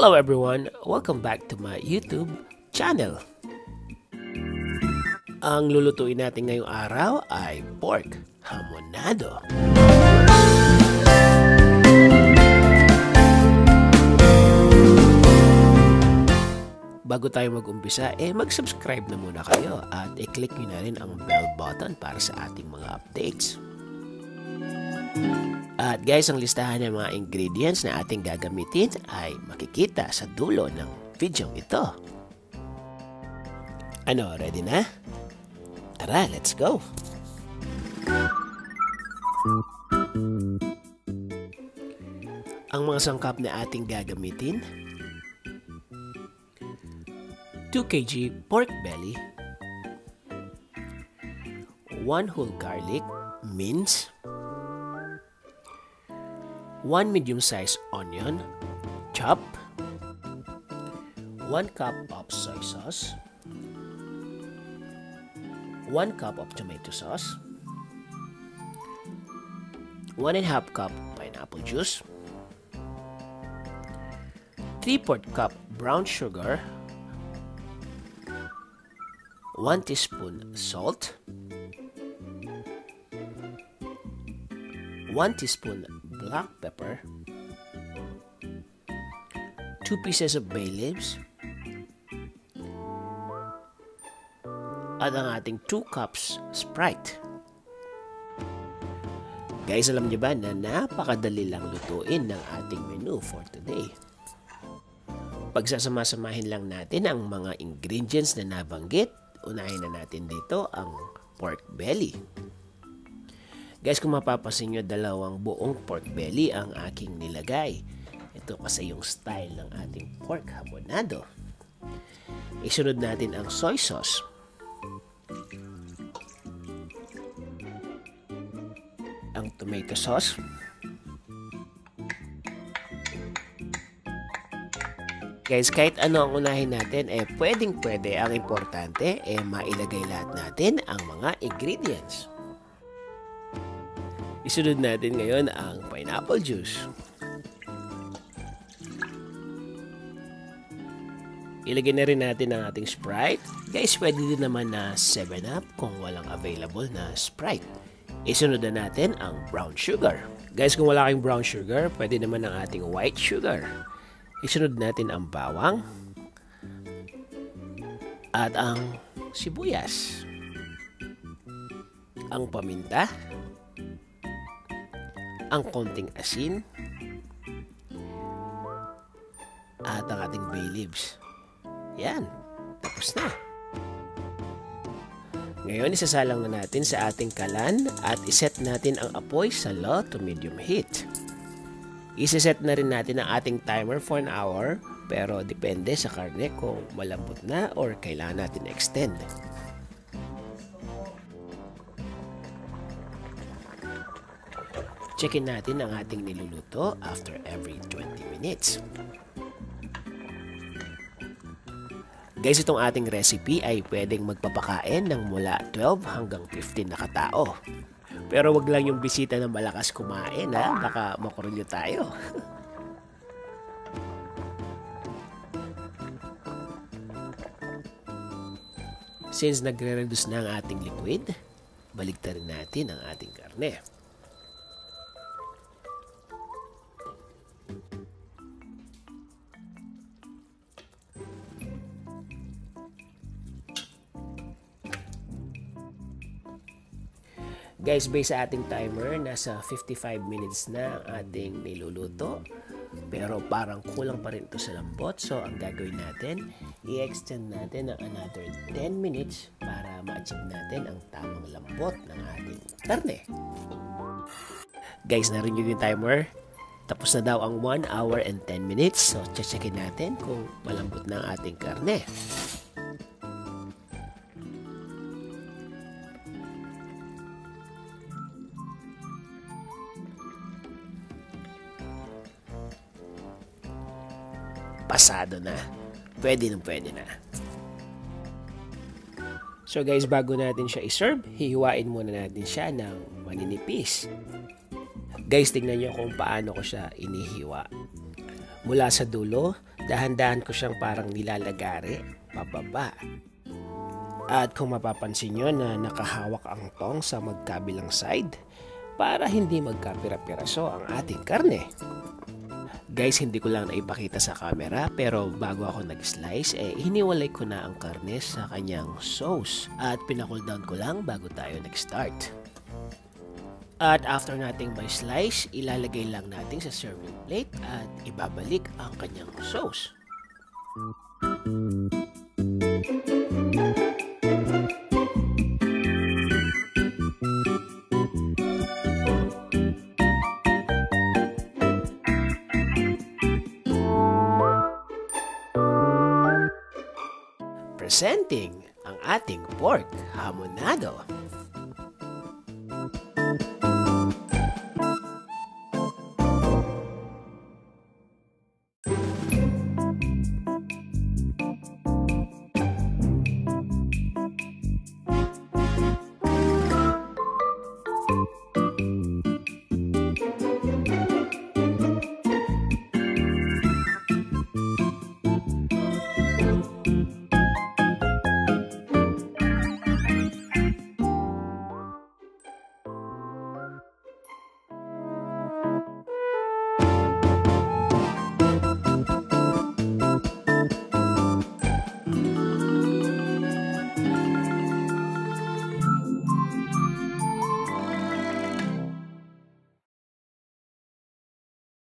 Hello everyone, welcome back to my YouTube channel. Ang lulutuin natin ngayong araw ay pork hamonado. Bago tayo mag-umpisa, mag-subscribe na muna kayo at i-click nyo na rin ang bell button para sa ating mga updates. At guys, ang listahan ng mga ingredients na ating gagamitin ay makikita sa dulo ng video ito. Ano, ready na? Tara, let's go! Ang mga sangkap na ating gagamitin: 2 kg pork belly, 1 whole garlic minced, 1 medium-sized onion, chop, 1 cup of soy sauce, 1 cup of tomato sauce, 1½ cup pineapple juice, 3/4 cup brown sugar, 1 teaspoon salt, 1 teaspoon black pepper, 2 pieces of bay leaves, at ang ating 2 cups Sprite. Guys, alam niyo ba na napakadali lang lutuin ng ating menu for today? Pagsasama-samahin lang natin ang mga ingredients na nabanggit. Unahin na natin dito ang pork belly. Guys, kung mapapansin nyo, 2 buong pork belly ang aking nilagay. Ito kasi yung style ng ating pork hamonado. Isunod natin ang soy sauce. Ang tomato sauce. Guys, kahit ano ang unahin natin, pwedeng-pwede. Ang importante, mailagay lahat natin ang mga ingredients. Isunod natin ngayon ang pineapple juice. Ilagay na rin natin ang ating Sprite. Guys, pwede din naman na 7up kung walang available na Sprite. Isunod na natin ang brown sugar. Guys, kung wala kayong brown sugar, pwede naman ang ating white sugar. Isunod natin ang bawang at ang sibuyas, ang paminta, ang konting asin, at ang ating bay leaves. Yan, tapos na. Ngayon, isasalang na natin sa ating kalan at iset natin ang apoy sa low to medium heat. Iseset na rin natin ang ating timer for an hour, pero depende sa karne kung malambot na or kailangan natin extend. Checkin natin ang ating niluluto after every 20 minutes. Guys, itong ating recipe ay pwedeng magpapakain ng mula 12 hanggang 15 na katao. Pero wag lang yung bisita ng malakas kumain, ha? Baka makorelyo tayo. Since nagre-reduce na ang ating liquid, baligtarin natin ang ating karne. Guys, based sa ating timer, nasa 55 minutes na ang ating niluluto. Pero parang kulang pa rin ito sa lambot. So, ang gagawin natin, i-extend natin ng another 10 minutes para ma-achieve natin ang tamang lambot ng ating karne. Guys, narinig niyo yung timer. Tapos na daw ang 1 hour and 10 minutes. So, checkin natin kung malambot na ang ating karne. Pasado na. Pwede nang pwede na. So guys, bago natin siya iserve, hihiwain muna natin siya ng maninipis. Guys, tingnan nyo kung paano ko siya inihiwa. Mula sa dulo, Dahan-dahan ko siyang parang nilalagari, pababa. At kung mapapansin nyo na nakahawak ang tong sa magkabilang side para hindi magkapira-piraso ang ating karne. Guys, hindi ko lang naipakita sa camera pero bago ako nag-slice, hiniwalay ko na ang karne sa kanyang sauce at pinacool down ko lang bago tayo nag-start. At after nating may slice, ilalagay lang natin sa serving plate at ibabalik ang kanyang sauce. Presenting ang ating pork hamonado.